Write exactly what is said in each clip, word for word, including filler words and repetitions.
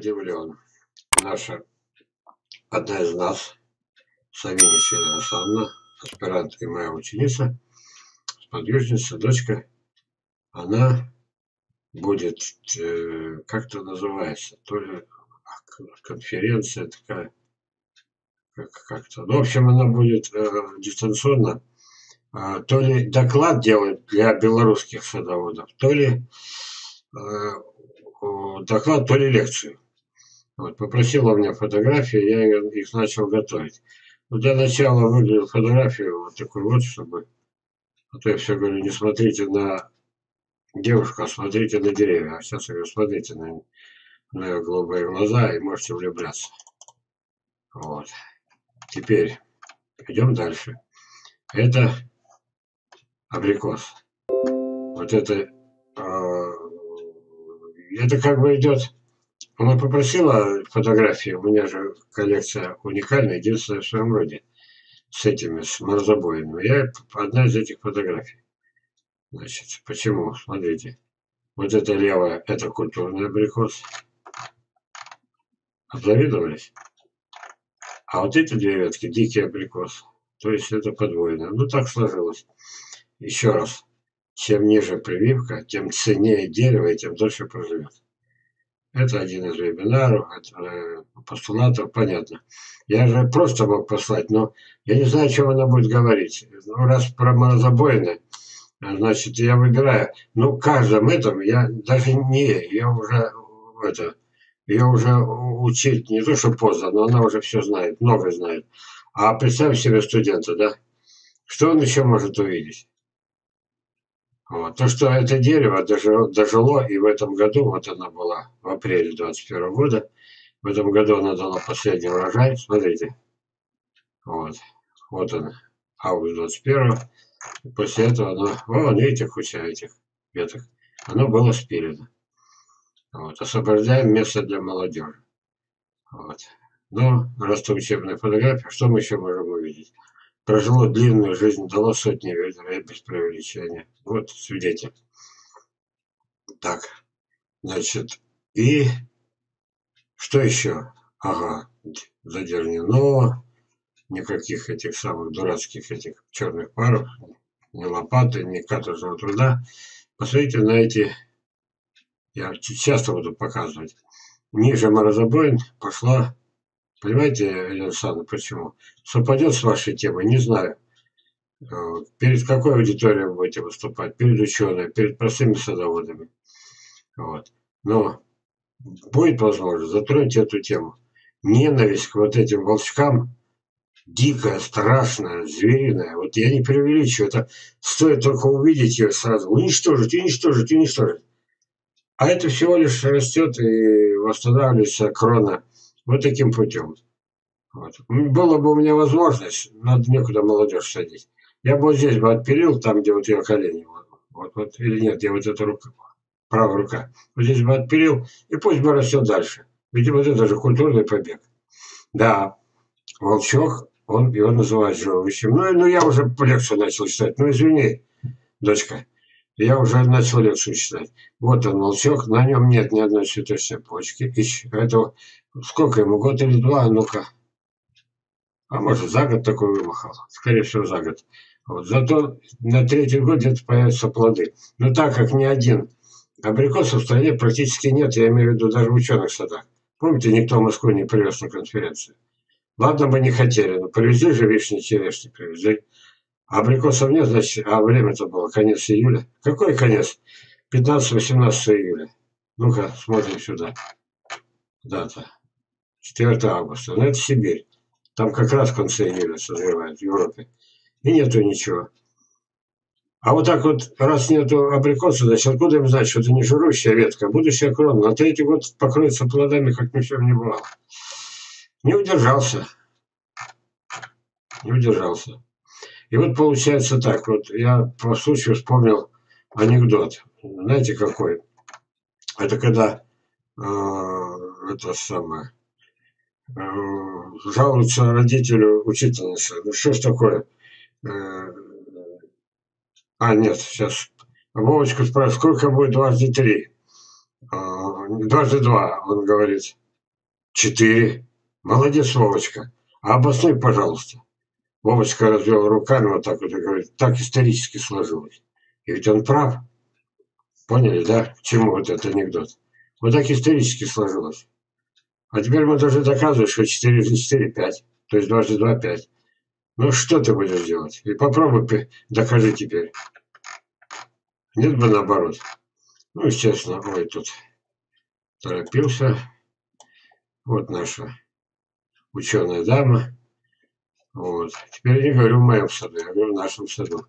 удивлен. Наша, одна из нас, Савинич Елена, аспирант и моя ученица, сподвижница, дочка, она будет, э, как-то называется, то ли конференция такая, как-то, ну, в общем, она будет э, дистанционно, э, то ли доклад делать для белорусских садоводов, то ли э, доклад, то ли лекцию. Вот, попросила у меня фотографии, я их начал готовить. Но для начала выделил фотографию вот такой вот, чтобы, а то я все говорю, не смотрите на девушку, а смотрите на деревья. А сейчас я говорю, смотрите на, на ее голубые глаза и можете влюбляться. Вот. Теперь идем дальше. Это абрикос. Вот это, э, это как бы идет. Она попросила фотографии, у меня же коллекция уникальная, единственная в своем роде, с этими, с морозобоинами. Я одна из этих фотографий. Значит, почему? Смотрите. Вот это левая, это культурный абрикос. Обзавидовались? А вот эти две ветки, дикий абрикос. То есть это подвойное. Ну так сложилось. Еще раз. Чем ниже прививка, тем ценнее дерево и тем дольше проживет. Это один из вебинаров, постулатов, понятно. Я же просто мог послать, но я не знаю, о чем она будет говорить. Ну, раз про морозобоины, значит, я выбираю. Ну, каждом этом я даже не, я уже, это, я уже учить, не то что поздно, но она уже все знает, много знает. А представь себе студента, да? Что он еще может увидеть? Вот. То, что это дерево дожило, и в этом году, вот она была в апреле двадцать первого года, в этом году она дала последний урожай, смотрите, вот, вот он, август двадцать первого, и после этого она, вон, видите, куча этих веток, оно было спилено. Вот. Освобождаем место для молодежи. Вот. Но раз это учебная фотография, что мы еще можем увидеть? Прожило длинную жизнь, дало сотни ветров, без преувеличения. Вот свидетель. Так, значит, и что еще? Ага, задернено, никаких этих самых дурацких этих черных паров, ни лопаты, ни каторжного труда. Посмотрите на эти, я часто буду показывать, ниже морозобоин пошла. Понимаете, Елена Александровна, почему? Совпадет с вашей темой, не знаю. Перед какой аудиторией вы будете выступать? Перед учеными, перед простыми садоводами. Вот. Но будет возможность затронуть эту тему. Ненависть к вот этим волчкам дикая, страшная, звериная. Вот я не преувеличиваю. Это стоит только увидеть ее сразу. Уничтожить, уничтожить, уничтожить. А это всего лишь растет и восстанавливается крона. Вот таким путем. Вот. Была бы у меня возможность, надо некуда молодежь садить. Я бы вот здесь бы отпилил, там, где вот ее колени. Вот, вот, или нет, где вот эта рука, правая рука. Вот здесь бы отпилил, и пусть бы растет дальше. Ведь вот это же культурный побег. Да, волчок, он, его называют живущим. Ну, ну, я уже лекцию начал читать. Ну, извини, дочка, я уже начал лекцию читать. Вот он, волчок, на нем нет ни одной цветочной почки. Ищи этого. Сколько ему, год или два, ну-ка. А может, за год такой вымахал. Скорее всего, за год. Вот. Зато на третий год где-то появятся плоды. Но так как ни один абрикос в стране практически нет, я имею в виду даже в ученых садах. Помните, никто в Москву не привез на конференцию. Ладно бы не хотели, но привезли же вишни, черешни, привезли. Абрикосов нет, значит, а время-то было конец июля. Какой конец? пятнадцатое-восемнадцатое июля. Ну-ка, смотрим сюда. Дата. четвёртое августа. Но это Сибирь. Там как раз в конце июля созревает в Европе. И нету ничего. А вот так вот, раз нету абрикоса, значит, откуда им знать, что это не жирущая ветка, будущая крона. На третий год покроется плодами, как ни в чем не бывало. Не удержался. Не удержался. И вот получается так. Вот я по случаю вспомнил анекдот. Знаете, какой? Это когда... это самое, жалуются родителю учительницы. Ну что ж такое? А, нет, сейчас. Вовочка спрашивает, сколько будет дважды три? Дважды два, он говорит. Четыре. Молодец, Вовочка. А обоснуй, пожалуйста. Вовочка развел руками вот так вот и говорит, так исторически сложилось. И ведь он прав. Поняли, да, к чему вот этот анекдот? Вот так исторически сложилось. А теперь мы даже доказываем, что четыре за четыре пять. То есть дважды два пять. Ну что ты будешь делать? И попробуй докажи теперь. Нет бы наоборот. Ну, естественно, ой, тут торопился. Вот наша ученая дама. Вот. Теперь я не говорю в моем саду, я говорю в нашем саду.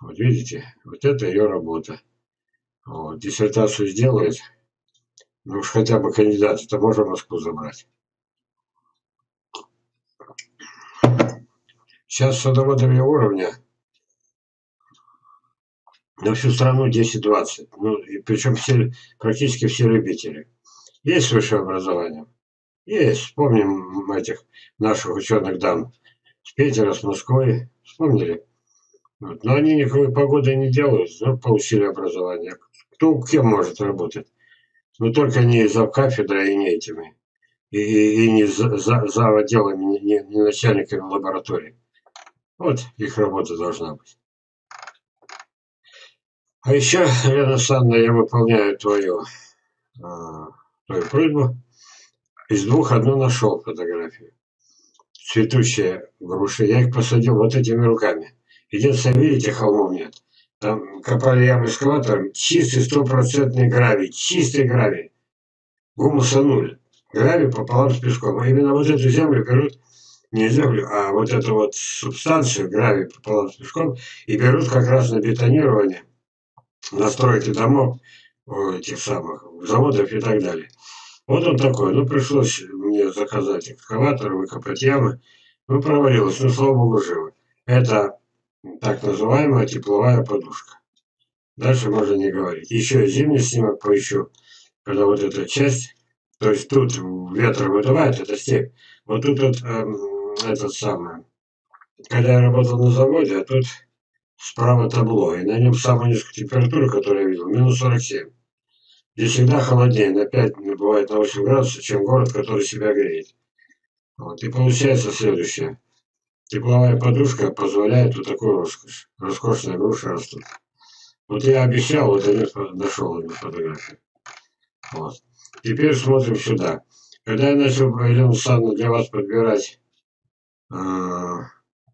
Вот видите, вот это ее работа. Вот. Диссертацию сделает. Ну уж хотя бы кандидата-то можно в Москву забрать. Сейчас садоводами уровня на всю страну десять-двадцать. Ну, и причем все, практически все любители. Есть с высшим образованием? Есть. Вспомним этих наших ученых дам с Питера, с Москвы. Вспомнили? Вот. Но они никакой погоды не делают, но получили образование. Кто кем может работать? Но только не завкафедрой и не этими. И, и, и не за, за, за отделами, не, не, не начальниками лаборатории. Вот их работа должна быть. А еще, Елена Александровна, я выполняю твою, э, твою просьбу. Из двух одну нашел фотографию. Цветущие груши. Я их посадил вот этими руками. Единственное, видите, холмов нет. Там копали ямы экскаватором. Чистый стопроцентный гравий. Чистый гравий. Гумуса нуль. Гравий пополам с песком. А именно вот эту землю берут, не землю, а вот эту вот субстанцию, гравий пополам с песком, и берут как раз на бетонирование, на стройки домов, этих самых заводов и так далее. Вот он такой. Ну, пришлось мне заказать экскаватор, выкопать ямы. Ну, провалилось. Ну, слава богу, живо. Это так называемая тепловая подушка. Дальше можно не говорить. Еще зимний снимок поищу, когда вот эта часть, то есть тут ветер выдувает, это степь. Вот тут вот эм, этот самый. Когда я работал на заводе, а тут справа табло, и на нем самая низкая температура, которую я видел, минус сорок семь. Здесь всегда холоднее, на пять, бывает на восемь градусов, чем город, который себя греет. Вот. И получается следующее. Тепловая подушка позволяет вот такую роскошь. Роскошные груши растут. Вот я обещал, вот я нашел эту фотографию. Вот. Теперь смотрим сюда. Когда я начал, Елена Александровна, для вас подбирать э,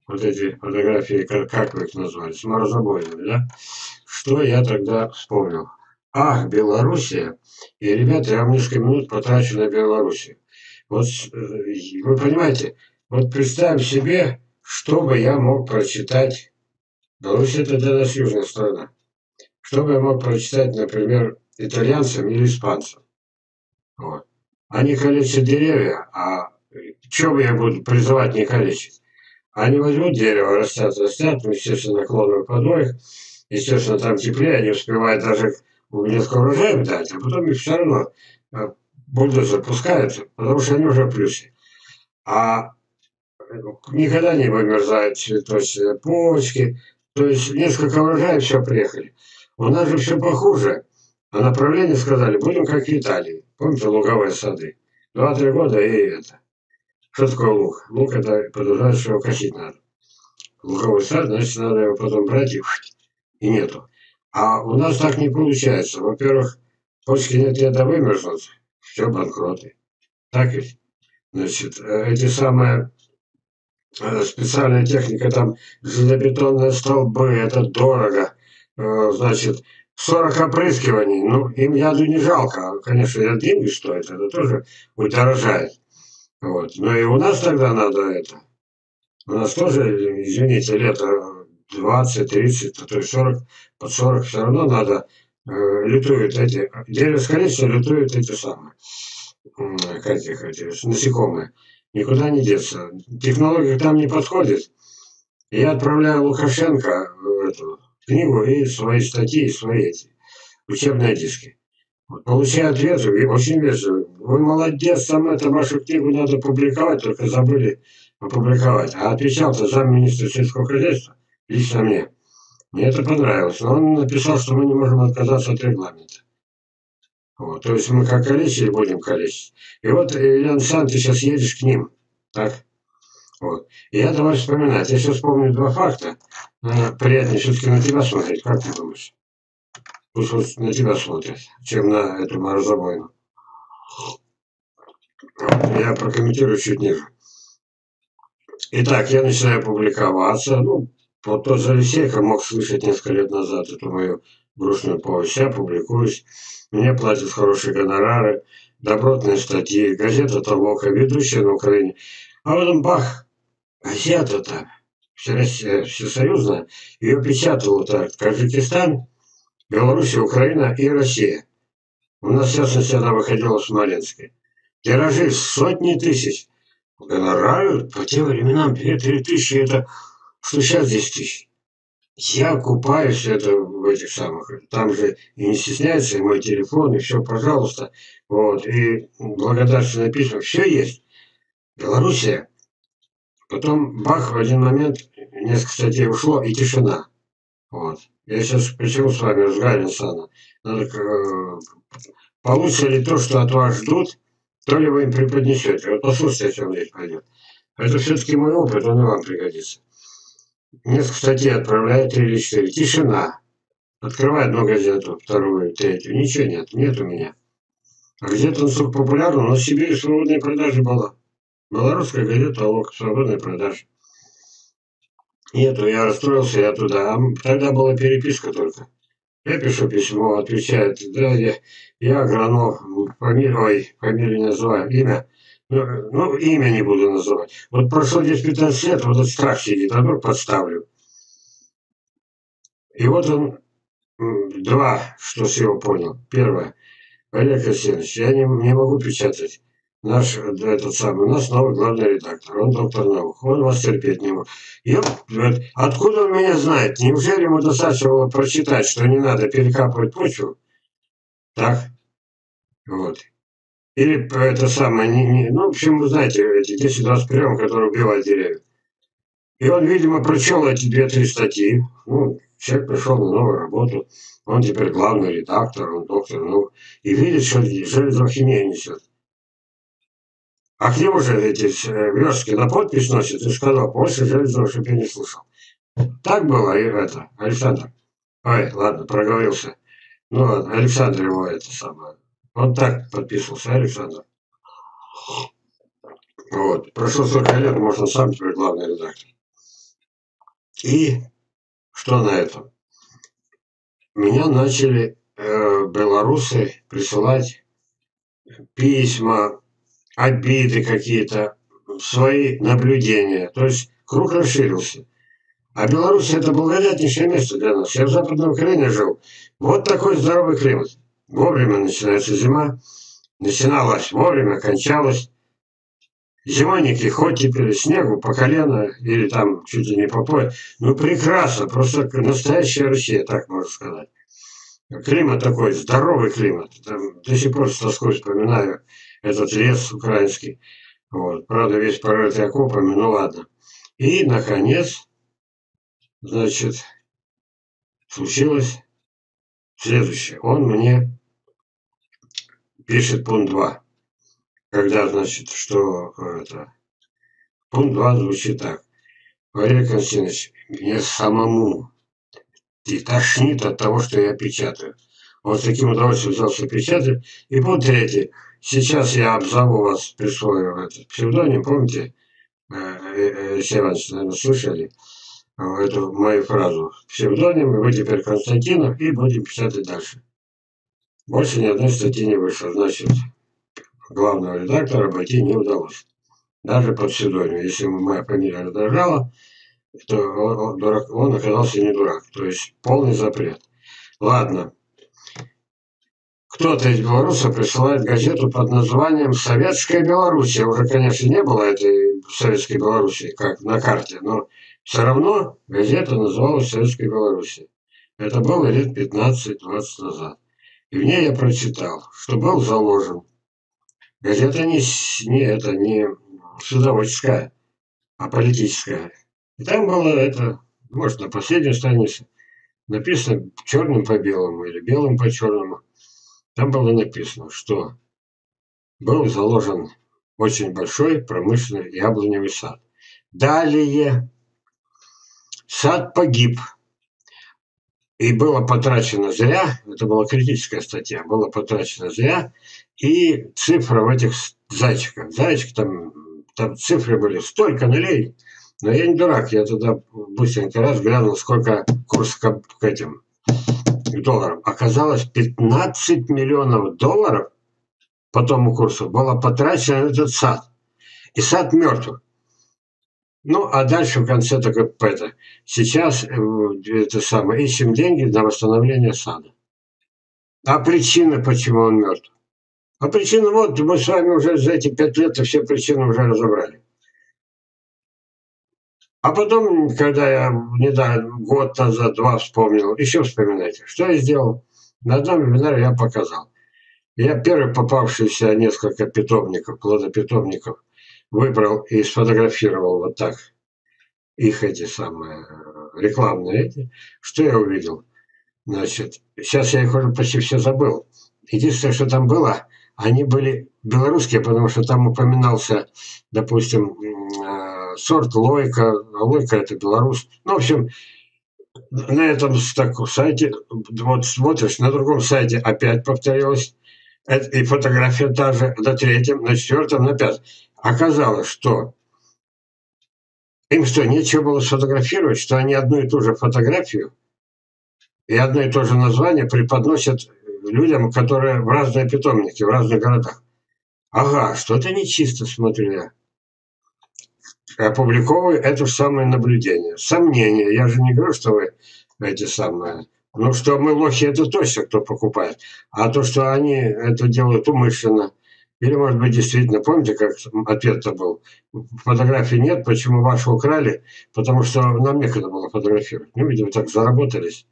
вот эти фотографии, как, как вы их назвали, с морозобоинами, да? Что я тогда вспомнил? Ах, Белоруссия! И, ребята, я вам несколько минут потрачу на Белоруссию. Вот э, вы понимаете, вот представим себе, что бы я мог прочитать. Беларусь — это для нас южная страна. Что бы я мог прочитать, например, итальянцам или испанцам? Вот. Они калечат деревья, а чего бы я буду призывать не калечить? Они возьмут дерево, растят, растят, ну, естественно, наклоновые подвоих, естественно, там теплее, они успевают даже несколько урожаев дать, а потом их все равно бульдозер пускаются, потому что они уже в плюсе. А никогда не вымерзают цветочные почки. То есть несколько урожаев все приехали. У нас же все похуже. А направление сказали, будем как в Италии. Помните луговые сады? Два-три года и это. Что такое лук? Лук — это подразумевает, что его косить надо. Луговый сад, значит, надо его потом брать и, и нету. А у нас так не получается. Во-первых, почки нет, лета вымерзнут. Все банкроты. Так ведь? Значит, эти самые... Специальная техника, там железобетонные столбы, это дорого. Значит, сорок опрыскиваний, ну, им яду не жалко. Конечно, яд деньги стоит, это тоже удорожает. Вот. Но и у нас тогда надо это. У нас тоже, извините, лето двадцать-тридцать, то есть сорок, под сорок все равно надо. Лютуют эти, дерево скорее лютуют эти самые, как их, эти, насекомые. Никуда не деться. Технология там не подходит. Я отправляю Лукашенко эту книгу и свои статьи, и свои эти учебные диски. Вот, получаю ответ, очень вежливо. Вы молодец, там это, вашу книгу надо публиковать, только забыли опубликовать. А отвечал-то замминистра сельского хозяйства лично мне. Мне это понравилось. Но он написал, что мы не можем отказаться от регламента. Вот. То есть мы как калечили, будем калечить. И вот, Елена Александровна, ты сейчас едешь к ним. Так? Вот. И я давай вспоминать. Я сейчас вспомню два факта. Приятнее все-таки на тебя смотреть. Как ты думаешь? Пусть вот на тебя смотрят, чем на эту морозобойну. Вот. Я прокомментирую чуть ниже. Итак, я начинаю публиковаться. Ну, вот тот же Олисейка мог слышать несколько лет назад эту мою грустную повесть. Я публикуюсь. Мне платят хорошие гонорары, добротные статьи, газета там «Лойка», ведущая на Украине. А потом бах, газета-то всесоюзная, ее печатала так, Таджикистан, Беларусь, Украина и Россия. У нас, в частности, она выходила в Смоленске. Тиражи сотни тысяч. Гонорары по тем временам две-три тысячи, это что сейчас десять тысяч. Я купаюсь это в этих самых, там же и не стесняется, и мой телефон, и все, пожалуйста. Вот, и благодарственное письмо, все есть. Белоруссия. Потом бах, в один момент несколько статей ушло, и тишина. Вот. Я сейчас почему с вами с Гарин Сана. Надо, э, получится ли то, что от вас ждут, то ли вы им преподнесете. Вот послушайте, о чем речь пойдет. Это все-таки мой опыт, он и вам пригодится. Несколько статей отправляют, три или четыре. Тишина. Открываю одну газету, вторую, третью. Ничего нет, нет у меня. А газета настолько популярна, у нас в Сибири свободная продажа была. Белорусская газета «Лойка», свободная продажа. Нету, я расстроился, я туда. А тогда была переписка только. Я пишу письмо, отвечает, да, я, я Агронов, фамилию, ой, фамилию не называю, имя. Ну, ну, имя не буду называть. Вот прошло десять-пятнадцать лет, вот этот страх сидит, а вдруг подставлю. И вот он, два, что с его понял. Первое. Валерий Константинович, я не, не могу печатать. Наш, этот самый, у нас новый главный редактор, он доктор наук, он вас терпеть не мог. Ёп, откуда он меня знает? Неужели ему достаточно было прочитать, что не надо перекапывать почву? Так? Вот. Или это самое, не, не, ну, в общем, вы знаете, эти десять-двадцать приемов, которые убивают деревья. И он, видимо, прочел эти две-три статьи. Ну, человек пришел на новую работу, он теперь главный редактор, он доктор наук. И видит, что железохимия несет. А к нему же эти верстки на подпись носят и сказал, больше железного, чтобы я не слышал. Так было и это, Александр. Ой, ладно, проговорился. Ну ладно, Александр его это самое. Он так подписывался, Александр. Вот. Прошло столько лет, может, он сам теперь главный редактор. И что на этом? Меня начали э, белорусы присылать письма, обиды какие-то, свои наблюдения. То есть круг расширился. А Беларусь — это благодатнейшее место для нас. Я в Западной Украине жил. Вот такой здоровый климат. Вовремя начинается зима. Начиналась вовремя, кончалась. Зимой не кихоть теперь, снегу по колено или там чуть ли не по пояс. Ну прекрасно, просто настоящая Россия, так можно сказать. Климат такой, здоровый климат. Там до сих пор с тоской вспоминаю этот лес украинский. Вот. Правда, весь порытый окопами, ну ладно. И, наконец, значит, случилось следующее. Он мне пишет пункт два. Когда, значит, что это... Пункт два звучит так. Валерий Константинович, мне самому и тошнит от того, что я печатаю. Вот с таким удовольствием взялся печатать. И пункт третий. Сейчас я обзову вас, присвою этот псевдоним, помните, Севанич, наверное, слышали эту мою фразу. Псевдоним, и вы теперь Константинов, и будем печатать дальше. Больше ни одной статьи не вышло, значит, главного редактора обойти не удалось. Даже под псевдонимом. Если моя фамилия раздражала, то он, дурак, он оказался не дурак. То есть полный запрет. Ладно. Кто-то из белорусов присылает газету под названием «Советская Беларусь». Уже, конечно, не было этой Советской Беларуси, как на карте, но все равно газета называлась «Советской Беларуси». Это было лет пятнадцать-двадцать назад. И в ней я прочитал, что был заложен. Газета не, не, это, не садоводческая, а политическая. И там было это, может, на последней странице, написано черным по белому или белым по черному. Там было написано, что был заложен очень большой промышленный яблоневый сад. Далее сад погиб. И было потрачено зря, это была критическая статья, было потрачено зря, и цифра в этих зайчиках. Зайчик, там, там цифры были столько нулей, но я не дурак, я тогда быстренько раз глянул, сколько курс к, к этим к долларам. Оказалось, пятнадцать миллионов долларов по тому курсу было потрачено на этот сад. И сад мертв. Ну, а дальше в конце такой это. Сейчас это самое, ищем деньги на восстановление сада. А причины, почему он мертв? А причины, вот мы с вами уже за эти пять лет все причины уже разобрали. А потом, когда я недавно, год назад, два вспомнил, еще вспоминайте, что я сделал? На одном вебинаре я показал. Я первый попавшийся несколько питомников, плодопитомников, выбрал и сфотографировал вот так их эти самые рекламные эти. Что я увидел? Значит, сейчас я их уже почти все забыл. Единственное, что там было, они были белорусские, потому что там упоминался, допустим, сорт Лойка. Лойка – это белорус. Ну, в общем, на этом таком сайте, вот смотришь, на другом сайте опять повторилось. И фотография та же, на третьем, на четвертом, на пятом. Оказалось, что им что, нечего было сфотографировать, что они одну и ту же фотографию и одно и то же название преподносят людям, которые в разные питомники, в разных городах. Ага, что-то нечисто, смотрю я. Опубликовываю это же самое наблюдение. Сомнение. Я же не говорю, что вы эти самые... Ну, что мы лохи, это точно, кто покупает. А то, что они это делают умышленно. Или, может быть, действительно, помните, как ответ-то был? Фотографий нет, почему вашу украли? Потому что нам некогда было фотографировать. Ну, видимо, так заработались.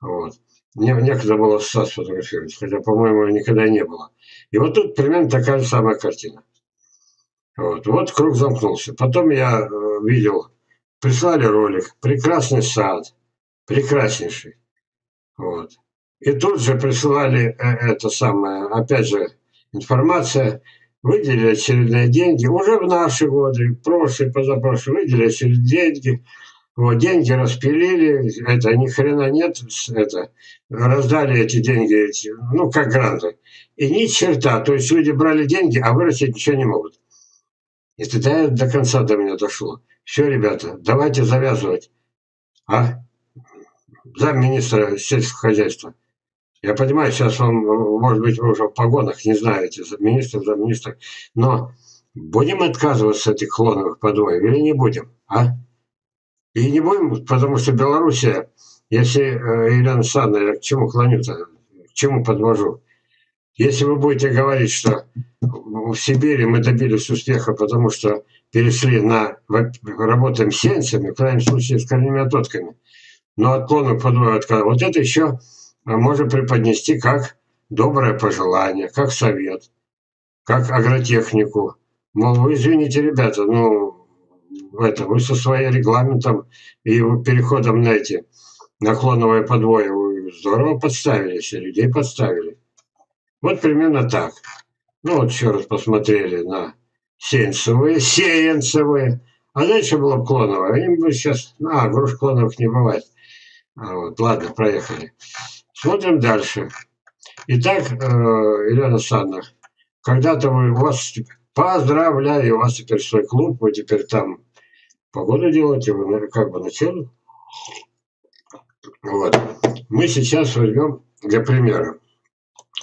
Вот. Мне некогда было сад фотографировать, хотя, по-моему, никогда и не было. И вот тут примерно такая же самая картина. Вот, вот круг замкнулся. Потом я видел, прислали ролик, прекрасный сад, прекраснейший. Вот. И тут же присылали это самое, опять же, информация, выделили очередные деньги, уже в наши годы, прошлые, позапрошлые, выделили очередные деньги, вот, деньги распилили, это ни хрена нет, это, раздали эти деньги, эти, ну, как гранты, и ни черта, то есть люди брали деньги, а вырастить ничего не могут. И тогда до конца до меня дошло. Все, ребята, давайте завязывать. А? Замминистра сельского хозяйства. Я понимаю, сейчас вам, может быть, вы уже в погонах, не знаете, замминистра, замминистра. Но будем отказываться от этих клоновых подвоев или не будем? А? И не будем, потому что Белоруссия, если, Елена Александровна, я к чему клоню-то, к чему подвожу? Если вы будете говорить, что в Сибири мы добились успеха, потому что перешли на... Работаем с сеянцами, в крайнем случае, с корневыми отводками. Но отклонок подвоя отказа. Вот это еще можно преподнести как доброе пожелание, как совет, как агротехнику. Мол, вы извините, ребята, ну, это, вы со своим регламентом и переходом на эти наклоновые подвои вы здорово подставились, и людей подставили. Вот примерно так. Ну, вот еще раз посмотрели на сеянцевые, сеянцевые. А дальше было клоновое. Им бы сейчас... А, груш клоновых не бывает. Вот, ладно, проехали. Смотрим дальше. Итак, Елена Александровна, когда-то вы вас... Поздравляю, у вас теперь свой клуб, вы теперь там погоду делаете, вы как бы начали. Вот. Мы сейчас возьмем для примера.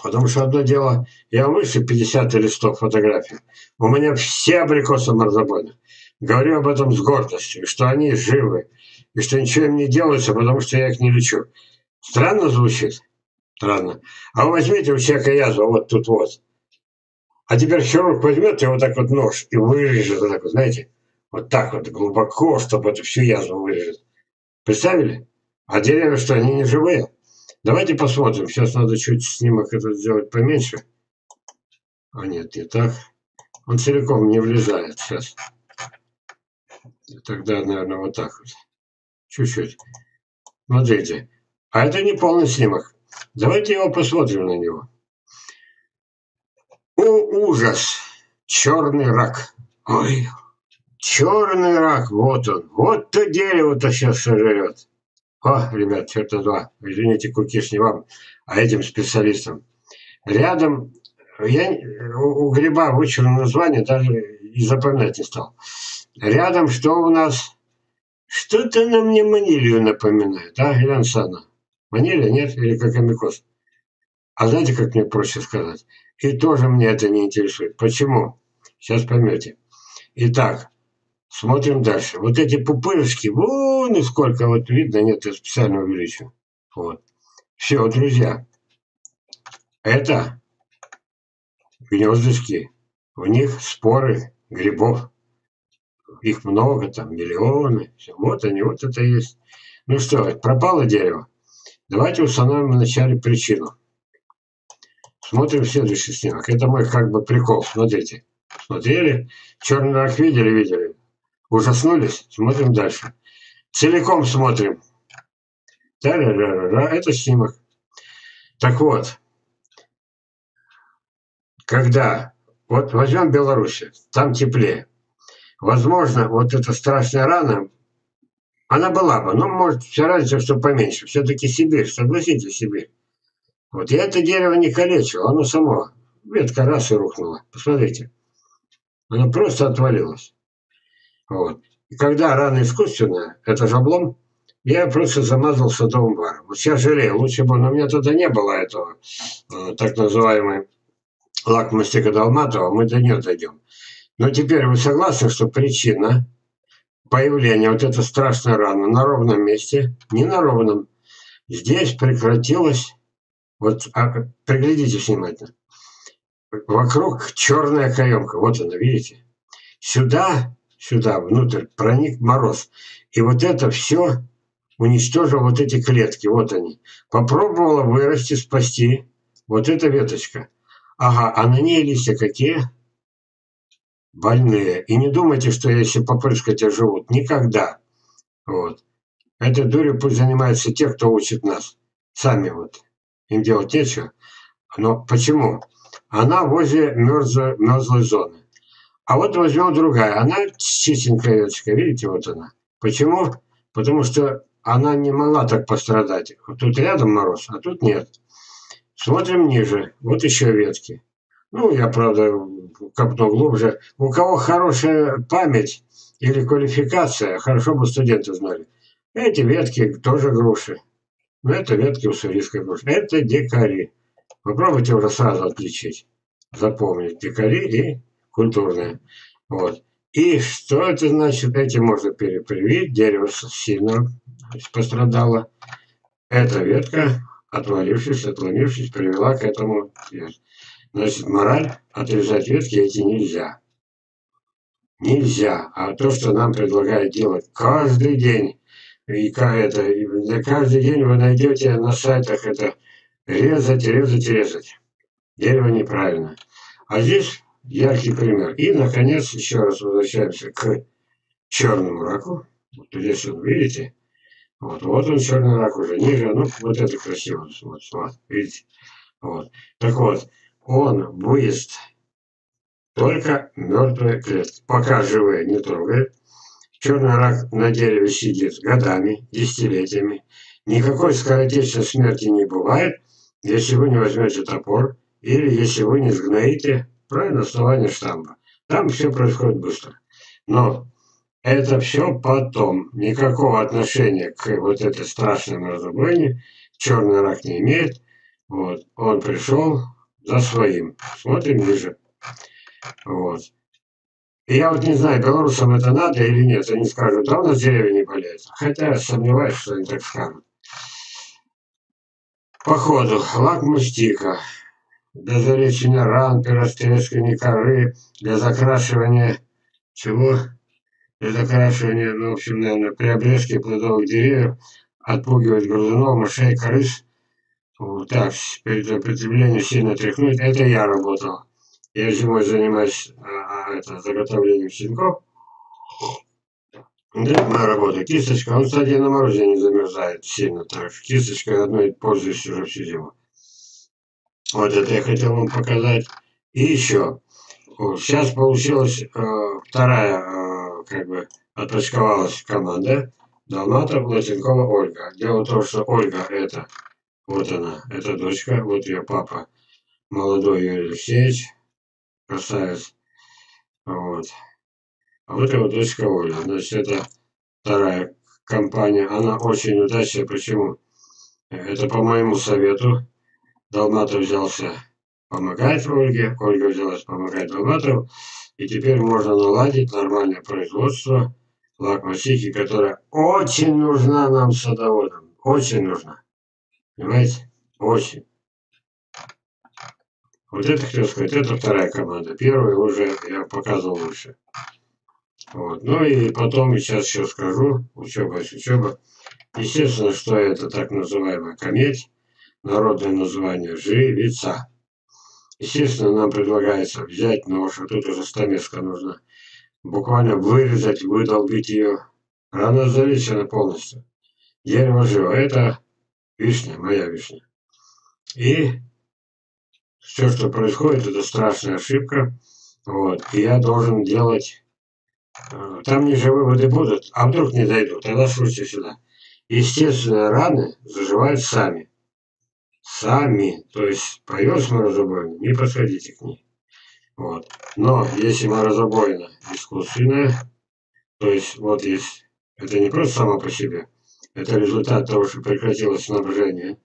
Потому что одно дело, я выше пятидесяти листов фотографий. У меня все абрикосы морозобоины. Говорю об этом с гордостью, что они живы. И что ничего им не делается, потому что я их не лечу. Странно звучит? Странно. А вы возьмите у человека язву вот тут вот. А теперь хирург возьмет и вот так вот нож и вырежет. Вот так вот, знаете, вот так вот глубоко, чтобы эту всю язву вырежет. Представили? А деревья что, они не живые? Давайте посмотрим. Сейчас надо чуть снимок этот сделать поменьше. А нет, не так. Он целиком не влезает сейчас. И тогда, наверное, вот так вот. Чуть-чуть. Смотрите. А это не полный снимок. Давайте его посмотрим на него. О, ужас! Черный рак. Ой, черный рак, вот он. Вот-то дерево-то сейчас сожрет. О, ребят, черта два. Извините, кукиш не вам, а этим специалистам. Рядом, я у гриба вычурил название, даже и запоминать не стал. Рядом что у нас? Что-то на мне манилию напоминает, а, Гарин Сана? Манилия, нет? Или как амикоз? А знаете, как мне проще сказать? И тоже мне это не интересует. Почему? Сейчас поймете. Итак, смотрим дальше. Вот эти пупырышки, вон и сколько вот видно, нет, я специально увеличу. Вот. Все, друзья, это гнездышки. В них споры грибов. Их много, там миллионы. Вот они, вот это есть. Ну что, пропало дерево. Давайте установим вначале причину. Смотрим следующий снимок. Это мой как бы прикол. Смотрите. Смотрели. Черный рак видели, видели. Ужаснулись. Смотрим дальше. Целиком смотрим. Та-ра-ра-ра-ра. Это снимок. Так вот. Когда... Вот возьмем Беларусь. Там теплее. Возможно, вот эта страшная рана, она была бы. Но, может, все разница, что поменьше. Все-таки Сибирь. Согласитесь, Сибирь. Вот я это дерево не калечил, оно само. Ветка раз и рухнула. Посмотрите. Оно просто отвалилось. Вот. И когда рана искусственная, это же облом, я просто замазал садовым варом. Вот сейчас жалею, лучше бы, но у меня тогда не было этого э, так называемой лак-мастика Далматова, мы до нее дойдем. Но теперь вы согласны, что причина появления вот этой страшной раны на ровном месте, не на ровном, здесь прекратилась. Вот а, приглядитесь внимательно. Вокруг черная каемка. Вот она, видите? Сюда, сюда, внутрь проник мороз. И вот это все уничтожило вот эти клетки. Вот они. Попробовала вырасти, спасти вот эта веточка. Ага, а на ней листья какие? Больные. И не думайте, что если попрыскать, а живут. Никогда. Вот. Этой дурью пусть занимаются те, кто учит нас. Сами вот. Им делать нечего. Но почему? Она возле мерзлой, мерзлой зоны. А вот возьмем другая. Она чистенькая веточка. Видите, вот она. Почему? Потому что она не могла так пострадать. Тут рядом мороз, а тут нет. Смотрим ниже. Вот еще ветки. Ну, я, правда, копнул глубже. У кого хорошая память или квалификация, хорошо бы студенты знали. Эти ветки тоже груши. Но это ветки уссурийской груши. Это дикари. Попробуйте уже сразу отличить. Запомнить дикари и культурные. Вот. И что это значит? Эти можно перепривить. Дерево сильно пострадало. Эта ветка, отвалившись, отломившись, привела к этому. Значит, мораль, отрезать ветки эти нельзя. Нельзя. А то, что нам предлагают делать каждый день, и это, и каждый день вы найдете на сайтах это резать, резать, резать. Дерево неправильно. А здесь яркий пример. И, наконец, еще раз возвращаемся к черному раку. Вот здесь он, видите? Вот, вот он, черный рак уже ниже. Ну, вот это красиво. Вот, вот, видите? Вот. Так вот, он выезд только мертвые клетки. Пока живые не трогает. Черный рак на дереве сидит годами, десятилетиями. Никакой скоротечной смерти не бывает, если вы не возьмете топор или если вы не сгноите правильно основание штамба. Там все происходит быстро. Но это все потом. Никакого отношения к вот этой страшной морозобоине черный рак не имеет. Вот. Он пришел за своим. Смотрим ниже. Вот. И я вот не знаю, белорусам это надо или нет. Они скажут, да у нас деревья не болеют. Хотя я сомневаюсь, что они так скажут. Походу, лак-мастика для залечения ран, при растрескивании коры, для закрашивания чего? Для закрашивания, ну, в общем, наверное, при обрезке плодовых деревьев, отпугивать грызунов, мышей, крыс. Вот так, перед употреблением сильно тряхнуть. Это я работал. Я зимой занимаюсь а, это, заготовлением щенков. Это моя работа. Кисточка, он, кстати, на морозе не замерзает сильно. Так что кисточкой одной пользуюсь уже всю зиму. Вот это я хотел вам показать. И еще. Вот, сейчас получилась э, вторая, э, как бы, отпочковалась команда. Далматова, Плотенкова, Ольга. Дело в том, что Ольга это, вот она, это дочка, вот ее папа, молодой Юрий Алексеевич, красавец. Вот. А вот его дочка Оля. Значит, это вторая компания. Она очень удачная. Почему? Это по моему совету. Далматов взялся помогать Ольге, Ольга взялась помогать Далматову. И теперь можно наладить нормальное производство лак-мастики, которая очень нужна нам, садоводам. Очень нужна. Понимаете? Очень. Вот это хотел сказать. Это вторая команда. Первую уже я показывал выше. Вот. Ну и потом, сейчас еще скажу, учеба есть учеба. Естественно, что это так называемая камедь. Народное название живица. Естественно, нам предлагается взять нож. А тут уже стамеска нужна. Буквально вырезать, выдолбить ее. Она залечена полностью. Дерево живо. Это вишня, моя вишня. И все, что происходит, это страшная ошибка. Вот. И я должен делать... Там ниже выводы будут, а вдруг не дойдут. Тогда слушайте сюда. Естественные раны заживают сами. Сами. То есть появилась морозобоина, не подходите к ней. Вот. Но если морозобоина искусственная, то есть вот есть... Это не просто само по себе. Это результат того, что прекратилось снабжение.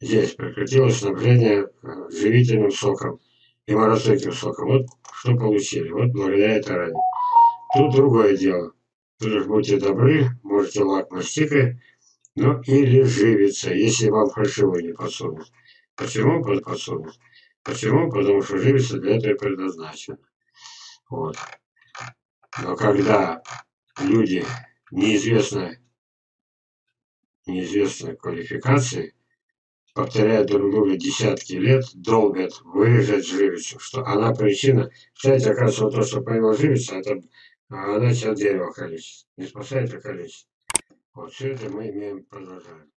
Здесь прекратилось снабжение живительным соком и морозостойким соком. Вот что получили. Вот благодаря этой ране. Тут другое дело. Тут уж будьте добры, можете лак-мастикой, ну или живица, если вам фальшивую не подсунут. Почему подсунут? Почему? Потому что живица для этого и предназначена. Вот. Но когда люди неизвестной, неизвестной квалификации повторяют друг друга десятки лет, долбят, вырежут живицу, что она причина. Кстати, оказывается, вот то, что появилась живица, это... А она сейчас дерево калечит. Не спасает, а калечит. Вот все это мы имеем, продолжаем.